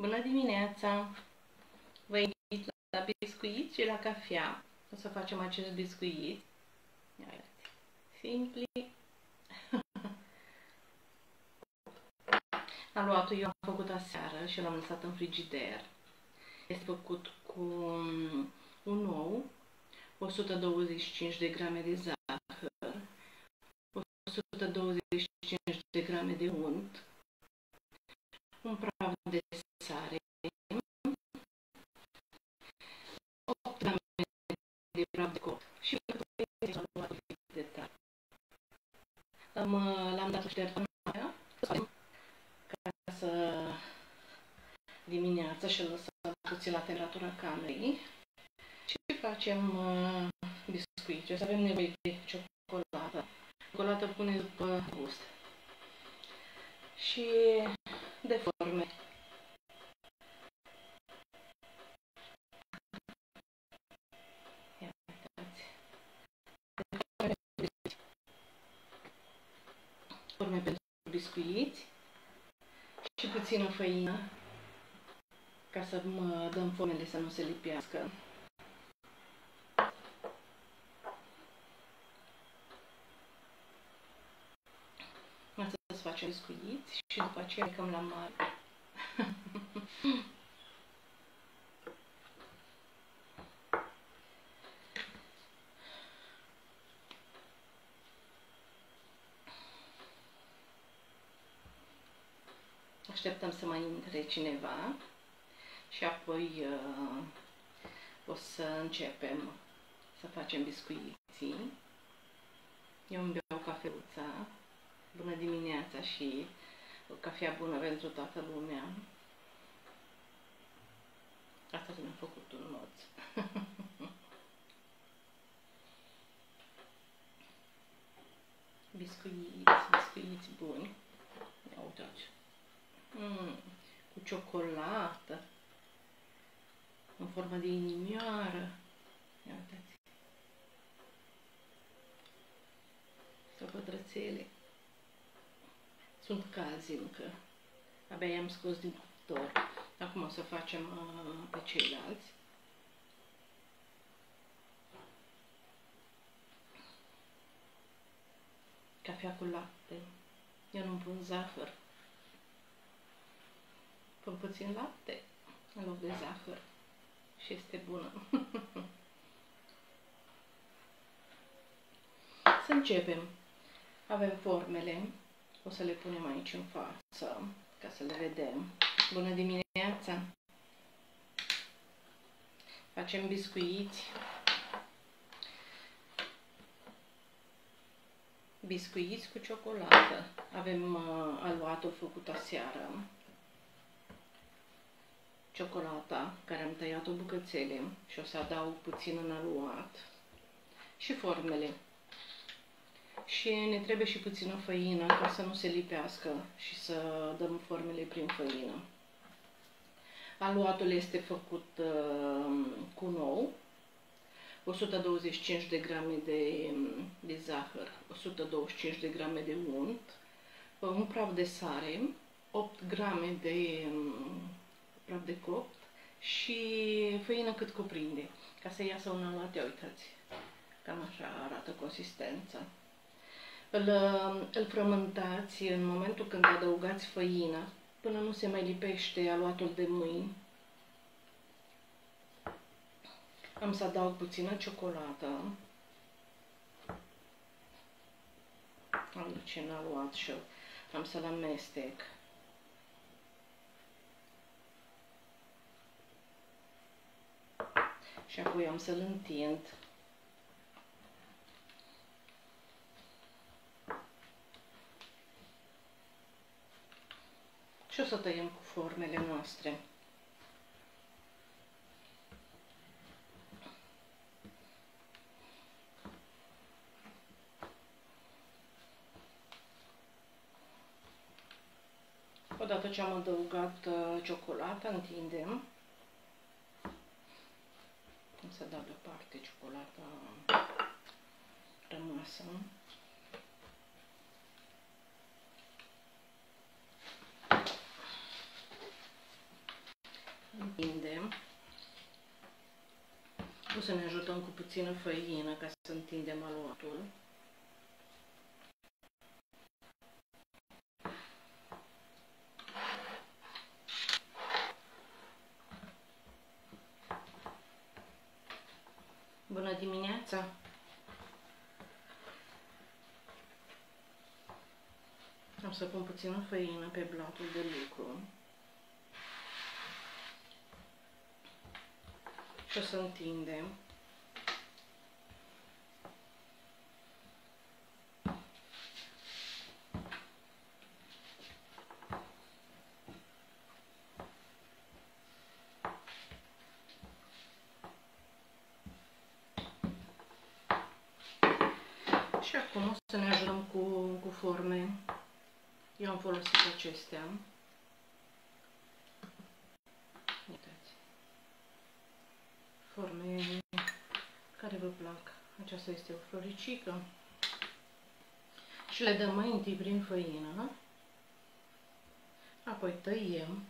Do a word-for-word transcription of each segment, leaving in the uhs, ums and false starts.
Bună dimineața! Vă invit la biscuiți și la cafea. O să facem acest biscuit. Simpli. Aluatul eu am făcut aseară și l-am lăsat în frigider. Este făcut cu un ou, o sută douăzeci și cinci de grame de zahăr, o sută douăzeci și cinci de grame de unt, un praf de sare, opt grame de praf de copt și un praf de tare. L-am dat ștergă noaptea ca să dimineața și-l lăsăm puțin la temperatura camerei și facem uh, biscuiți. O să avem nevoie de ciocolată. Ciocolată pune după gust. Și de forme. Ia uitați. Forme pentru biscuiți și puțină făină ca să mă dăm formele să nu se lipească. Să facem biscuiți și după aceea plecăm la mare. Așteptăm să mai intre cineva și apoi uh, o să începem să facem biscuiții. Eu îmi beau cafeuța. Bună dimineața și o cafea bună pentru toată lumea. Asta mi-a făcut un mod. Biscuiți, biscuiți buni. Ia uitați. Mm, cu ciocolată. În formă de inimioară. Ia uitați. Sau pătrățele. Sunt calzi încă. Abia i-am scos din cuptor. Acum o să facem uh, pe ceilalți. Cafea cu lapte. Eu nu pun zahăr. Pun puțin lapte în loc de zahăr. Și este bună. Să începem. Avem formele. O să le punem aici în față, ca să le vedem. Bună dimineața! Facem biscuiți. Biscuiți cu ciocolată. Avem uh, aluatul făcut aseară. Ciocolata, care am tăiat-o bucățele și o să adaug puțin în aluat. Și formele. Și ne trebuie și puțină făină ca să nu se lipească și să dăm formele prin făină. Aluatul este făcut uh, cu un ou, o sută douăzeci și cinci de grame de, de zahăr, o sută douăzeci și cinci de grame de unt, un praf de sare, opt grame de um, praf de copt și făină cât cuprinde, ca să iasă un aluat. Uitați, cam așa arată consistența. Îl, îl frământați în momentul când adăugați făina, până nu se mai lipește aluatul de mâini. Am să adaug puțină ciocolată. Am duce în aluat și am să-l amestec. Și apoi am să-l întind. Și o să tăiem cu formele noastre. Odată ce am adăugat ciocolata, întindem. O să dau deoparte ciocolata rămasă. să ne ajutăm cu puțină făină ca să întindem aluatul. Bună dimineața! Am să pun puțină făină pe blatul de lucru. Și o să întindem. Și acum o să ne ajutăm cu, cu forme. Eu am folosit acestea. Uitați. Forme care vă plac. Aceasta este o floricică. Și le dăm mai întâi prin făină. Apoi tăiem.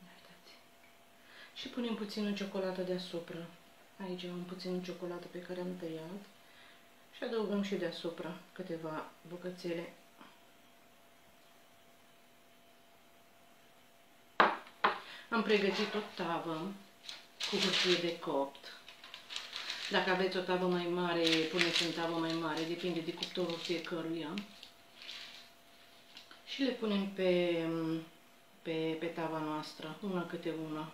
Uitați. Și punem puțină ciocolată deasupra. Aici am puțină ciocolată pe care am tăiat. Și adăugăm și deasupra câteva bucățele. Am pregătit o tavă cu hârtie de copt. Dacă aveți o tavă mai mare, puneți în tavă mai mare, depinde de cuptorul fiecăruia. Și le punem pe, pe, pe tava noastră, una câte una.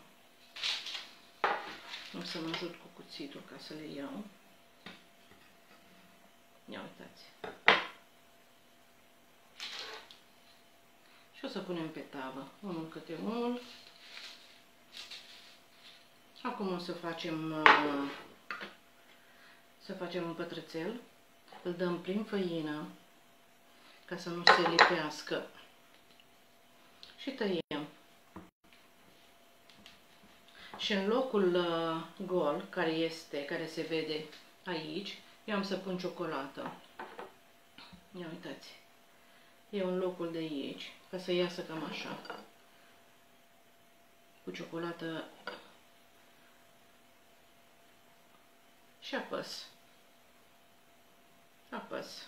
O să mă ajut cu cuțitul ca să le iau. Ia uitați. Și o să punem pe tavă, unul câte unul. Acum o să facem să facem un pătrățel. Îl dăm prin făină ca să nu se lipească. Și tăiem. Și în locul gol care este, care se vede aici, eu am să pun ciocolată. Ia uitați. Eu în locul de aici, ca să iasă cam așa. Cu ciocolată. Și apăs. Apăs.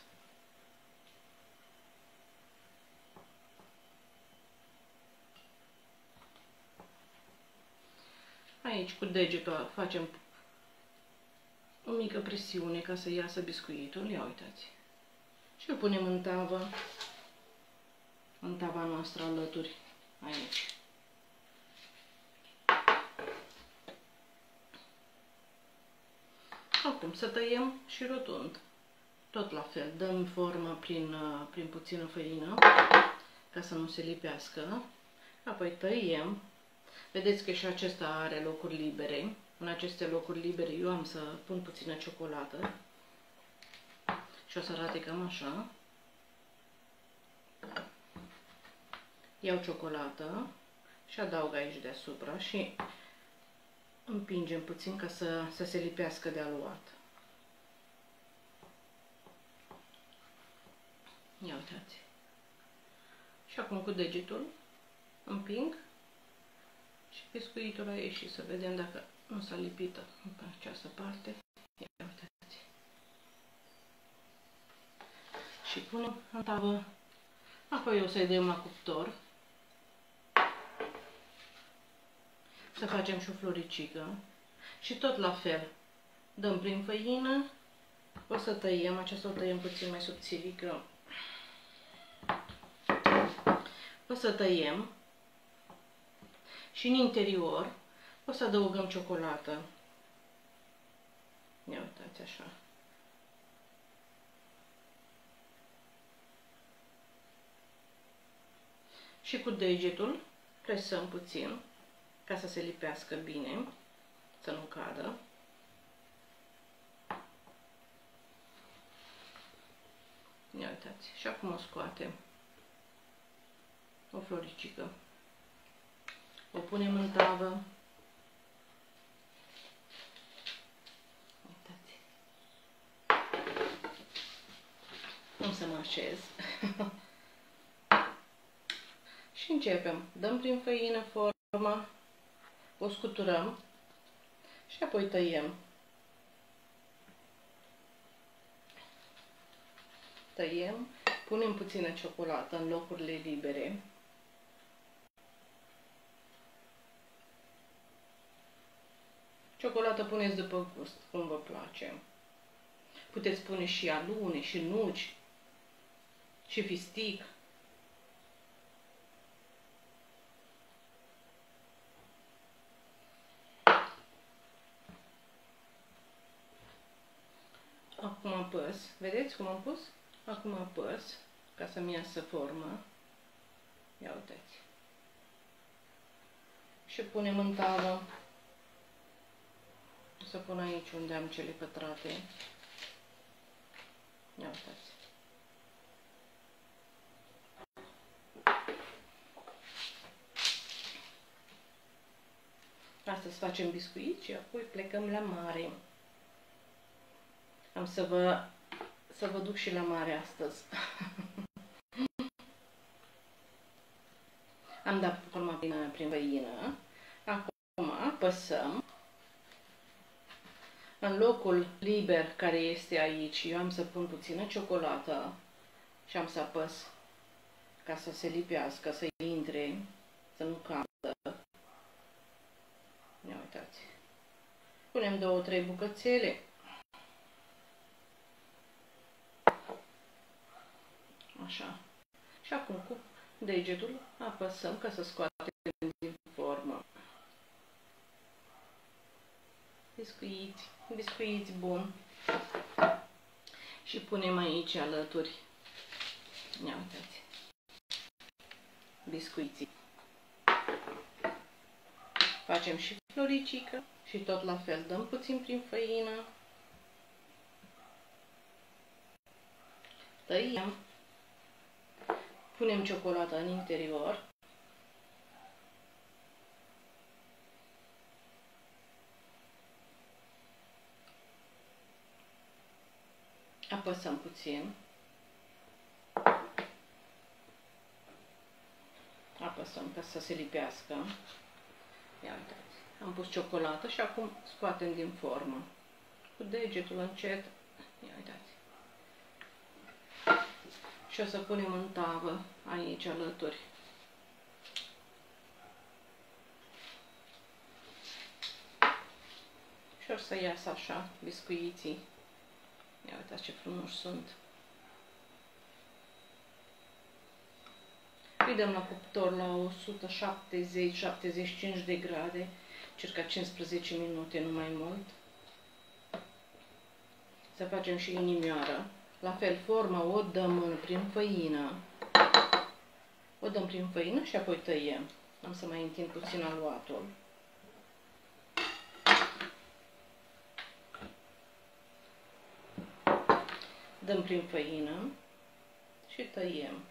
Aici cu degetul facem o mică presiune ca să iasă biscuitul, ia uitați. Și îl punem în tava, în tava noastră alături, aici. Acum să tăiem și rotund. Tot la fel, dăm forma prin, prin puțină făină, ca să nu se lipească. Apoi tăiem. Vedeți că și acesta are locuri libere. În aceste locuri libere eu am să pun puțină ciocolată și o să arate cam așa. Iau ciocolată și adaug aici deasupra și împingem puțin ca să, să se lipească de aluat. Ia uitați. Și acum cu degetul împing și biscuitul a ieșit, să vedem dacă nu s-a lipit pe această parte. Ia uitați. Și punem în tavă. Apoi o să-i dăm la cuptor. Să facem și o floricică. Și tot la fel. Dăm prin făină. O să tăiem. Aceasta o tăiem puțin mai subțirică. O să tăiem. Și în interior o să adăugăm ciocolată. Ia uitați așa. Și cu degetul presăm puțin ca să se lipească bine, să nu cadă. Ia uitați. Și acum o scoatem. O floricică. O punem în tavă. Am să mă așez. Și începem. Dăm prin făină forma Acum o scuturăm și apoi tăiem. Tăiem, punem puțină ciocolată în locurile libere. Ciocolată puneți după gust, cum vă place. Puteți pune și alune, și nuci, și fistic. Acum apăs. Vedeți cum am pus? Acum apăs, ca să-mi iasă forma. Ia uitați. Și punem în tavă. O să pun aici unde am cele pătrate. Ia uitați. Astăzi facem biscuiți și apoi plecăm la mare. Am să vă, să vă duc și la mare astăzi. Am dat forma prin, prin băină. Acum apăsăm. În locul liber care este aici, eu am să pun puțină ciocolată și am să apăs ca să se lipească, să intre, să nu cadă. Ia uitați. Punem două, trei bucățele. Așa. Și acum cu degetul apăsăm ca să scoatem din formă. Biscuiți, biscuiți bun. Și punem aici alături. Ia uitați. Biscuiții. Facem și floricică și tot la fel dăm puțin prin făină. Tăiem. Punem ciocolata în interior. Apăsăm puțin. Apăsăm ca să se lipească. Ia uitați. Am pus ciocolată și acum scoatem din formă. Cu degetul încet. Ia uitați. Și o să punem în tavă aici alături. Și o să iasă așa biscuiții. Ia uitați ce frumoși sunt. Îi dăm la cuptor la o sută șaptezeci - șaptezeci și cinci de grade, circa cincisprezece minute, nu mai mult. Să facem și inimioară. La fel, forma o dăm prin făină. O dăm prin făină și apoi tăiem. Am să mai întind puțin aluatul. Dăm prin făină și tăiem.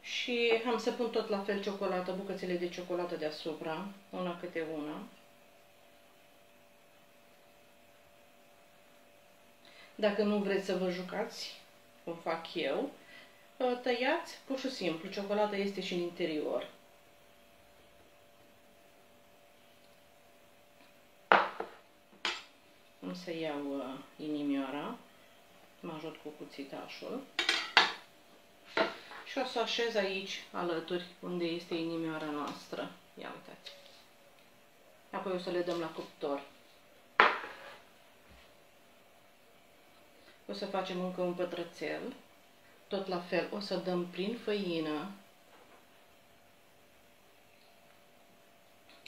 Și am să pun tot la fel ciocolată, bucățele de ciocolată deasupra, una câte una. Dacă nu vreți să vă jucați, cum fac eu, tăiați pur și simplu. Ciocolata este și în interior. Am să iau inimioara, mă ajut cu cuțitașul. Și o să așez aici, alături, unde este inimioara noastră. Ia uitați. Apoi o să le dăm la cuptor. O să facem încă un pătrățel. Tot la fel, o să dăm prin făină.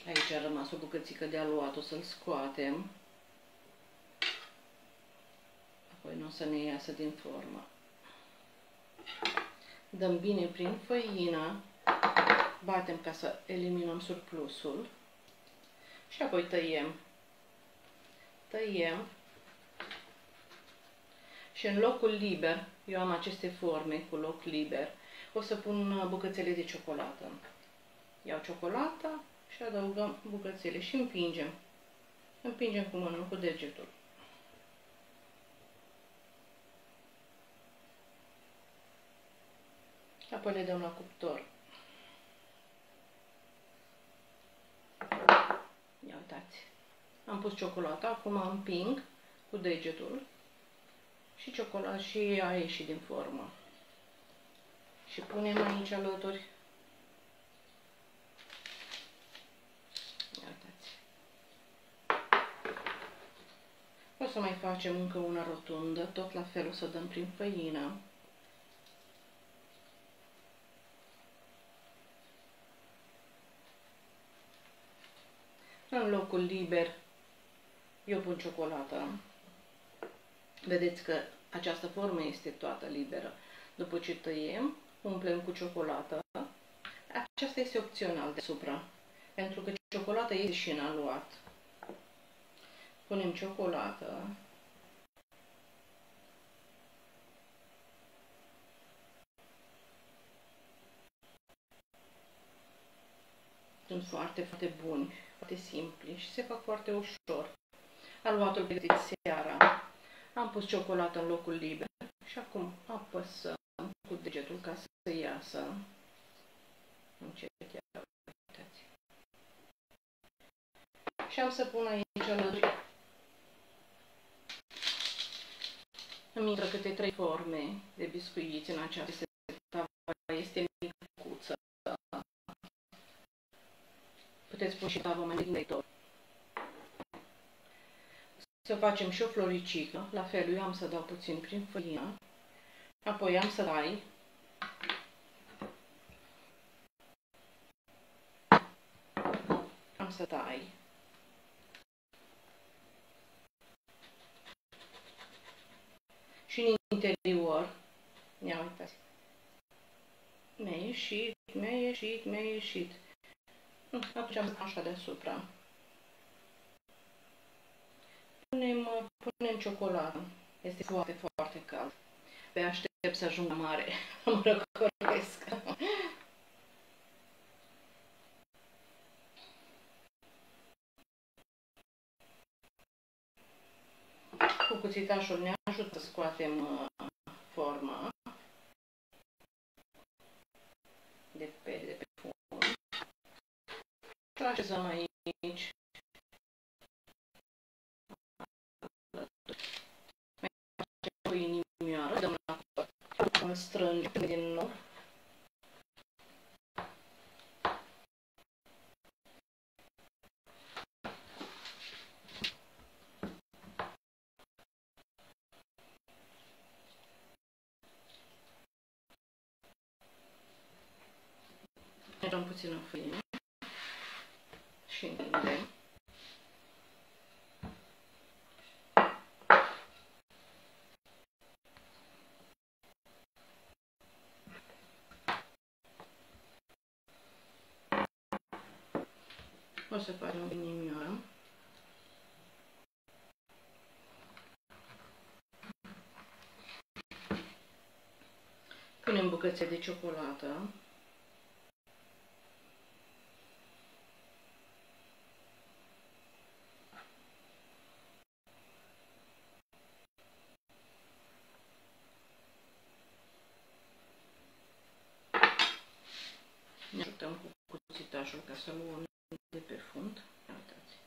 Aici a rămas o bucățică de aluat, o să-l scoatem. Apoi nu o să ne iasă din formă. Dăm bine prin făină, batem ca să eliminăm surplusul și apoi tăiem. Tăiem și în locul liber, eu am aceste forme cu loc liber, o să pun bucățele de ciocolată. Iau ciocolata și adăugăm bucățele și împingem. Împingem cu mâna, cu degetul. Apoi le dăm la cuptor. Ia uitați. Am pus ciocolata, acum împing cu degetul și ciocolata și a ieșit din formă. Și punem aici alături. Ia uitați. O să mai facem încă una rotundă, tot la fel o să dăm prin făină. În locul liber eu pun ciocolata. Vedeți că această formă este toată liberă. După ce tăiem, umplem cu ciocolată. Aceasta este opțional deasupra, pentru că ciocolata este și în aluat. Punem ciocolată. Sunt foarte, foarte buni, foarte simpli și se fac foarte ușor. Aluatul pregătit seara. Am pus ciocolată în locul liber și acum apăsăm cu degetul ca să iasă. Încet, ia, uitați. Și am să pun aici alături. Îmi intră câte trei forme de biscuiți în această tavă. Este micuță. Puteți pune și tavă mai din tot. Să facem și o floricică. La fel, eu am să dau puțin prin făină. Apoi am să tai. Am să tai. Și în interior, ia uitați, mi-a ieșit, mi-a ieșit, mi-a ieșit. Atunci am așa deasupra. Punem, punem ciocolată. Este foarte, foarte cald. Pe aștept să ajungă mare. Mă răcoresc. Cu cuțitașul ne ajută să scoatem forma de pe, de pe fund. Tragem aici. Mai facem cu inimioară, dăm la cuptor, strângem din nou. Mergem puțin în făină și întindem. O să facem o inimioară. Punem bucățe de ciocolată. Ne ajutăm cu cuțitașul ca să luăm de pe fund. Uitați.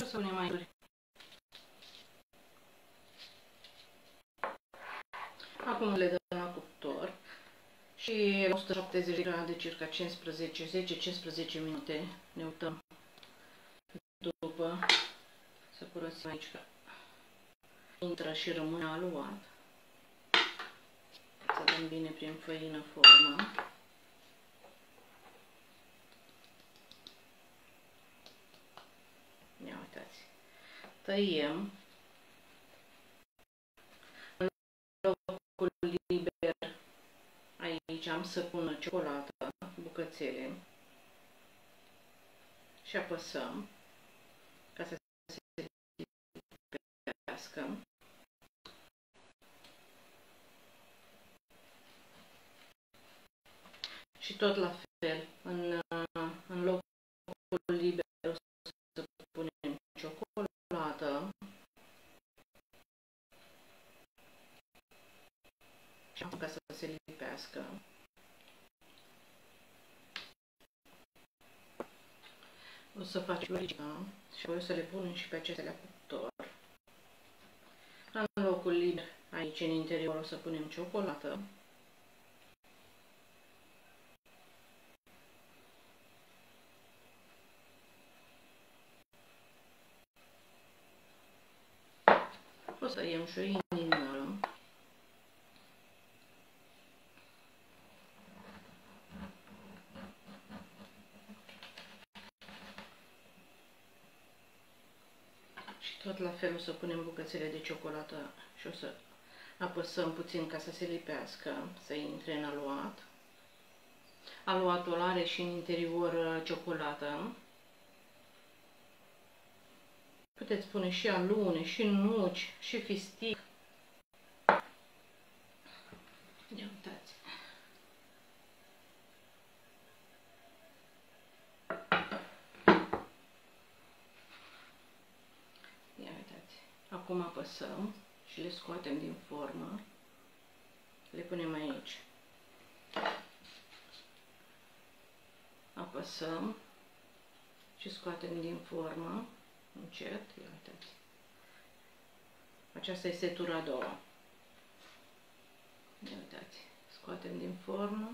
O să punem mai. Acum le dăm la cuptor și la o sută șaptezeci de grade, circa cincisprezece, zece-cincisprezece minute ne uităm după să curățim aici. Intră și rămâne aluat. Să dăm bine prin făină forma. Ia uitați. Tăiem. În locul liber aici am să pun ciocolată, bucățele. Și apăsăm ca să se lipească. Și tot la fel, în, în locul liber o să punem ciocolată. ca să se lipească. O să fac ciurica și o să le pun și pe acestea la cuptor. În locul liber, aici în interior, o să punem ciocolată. O să iem și o inimioară. Și tot la fel o să punem bucățele de ciocolată și o să apăsăm puțin ca să se lipească, să intre în aluat. Aluatul are și în interior ciocolată. Puteți pune și alune, și nuci, și fistic. Ia uitați. Ia uitați. Acum apăsăm și le scoatem din formă. Le punem aici. Apăsăm și scoatem din formă. Încet, ia uitați. Aceasta este tura a doua. Ia uitați. Scoatem din formă.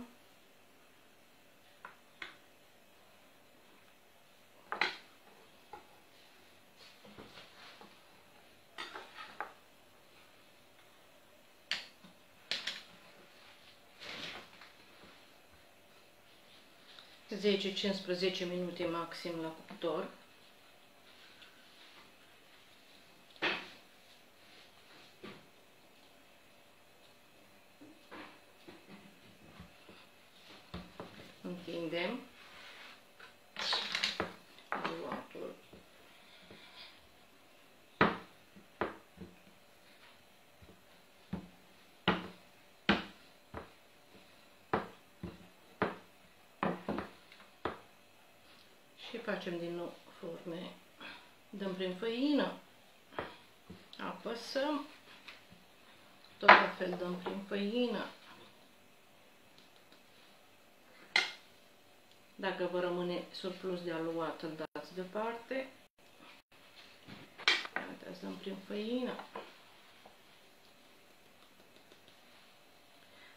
zece cincisprezece minute maxim la cuptor. Întindem aluatul. Și facem din nou forme. Dăm prin făină. Apăsăm. Tot la fel dăm prin făină. Dacă vă rămâne surplus de aluat, îl dați deoparte. Uitați, dăm prin făină.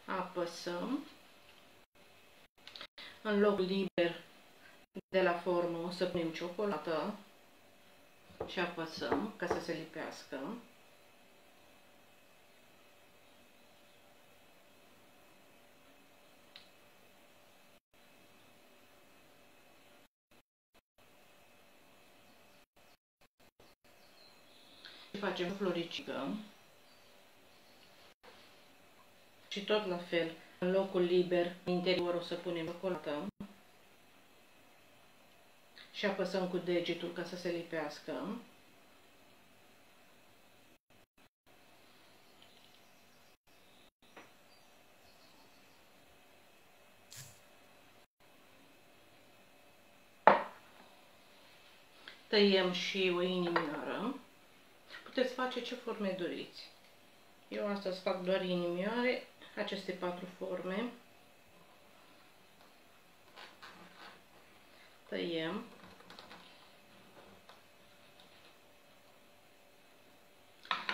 Apăsăm. În loc liber de la formă o să punem ciocolată și apăsăm ca să se lipească. Facem floricică și tot la fel, în locul liber, în interior o să punem ciocolată și apăsăm cu degetul ca să se lipească. Tăiem și o inimioară. Puteți face ce forme doriți. Eu astăzi fac doar inimioare, aceste patru forme. Tăiem.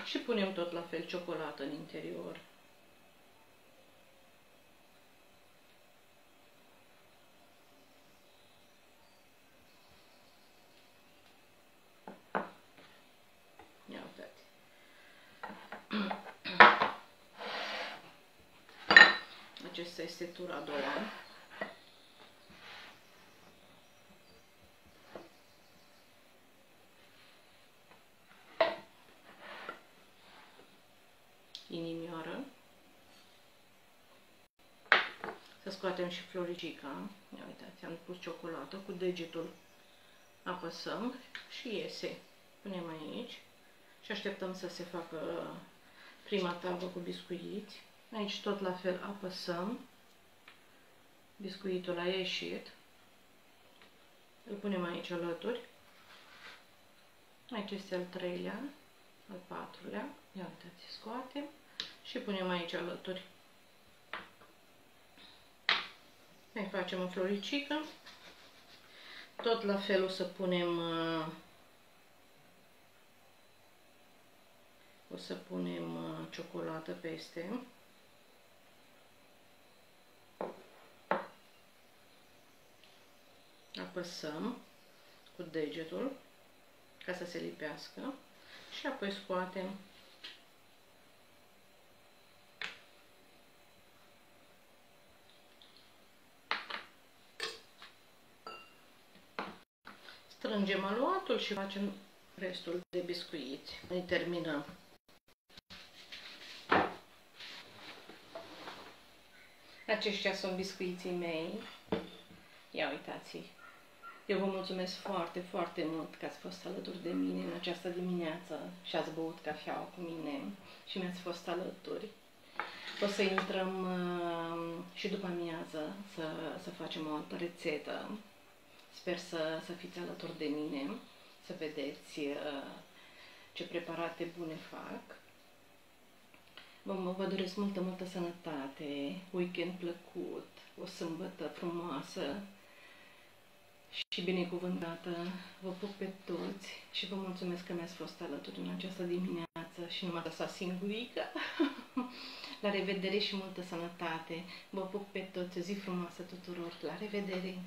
Și punem tot la fel ciocolată în interior. Acesta este tura a doua. Inimioară. Să scoatem și floricica. Ia uitați, am pus ciocolată cu degetul. Apăsăm și iese. Punem aici și așteptăm să se facă prima tavă cu biscuiți. Aici tot la fel apăsăm, biscuitul a ieșit, îl punem aici alături, aici este al treilea, al patrulea, ia uitați, scoatem și punem aici alături. Mai facem o floricică. Tot la fel o să punem o să punem ciocolată peste. Apăsăm cu degetul ca să se lipească și apoi scoatem. Strângem aluatul și facem restul de biscuiți. Noi terminăm. Aceștia sunt biscuiții mei. Ia uitați-i. Eu vă mulțumesc foarte, foarte mult că ați fost alături de mine în această dimineață și ați băut cafeaua cu mine și mi-ați fost alături. O să intrăm uh, și după amiază să, să facem o altă rețetă. Sper să, să fiți alături de mine, să vedeți uh, ce preparate bune fac. Vă, vă doresc multă, multă sănătate, weekend plăcut, o sâmbătă frumoasă și binecuvântată. Vă pup pe toți și vă mulțumesc că mi-ați fost alături în această dimineață și nu m-ați lăsat singurică. La revedere și multă sănătate. Vă pup pe toți, o zi frumoasă tuturor. La revedere!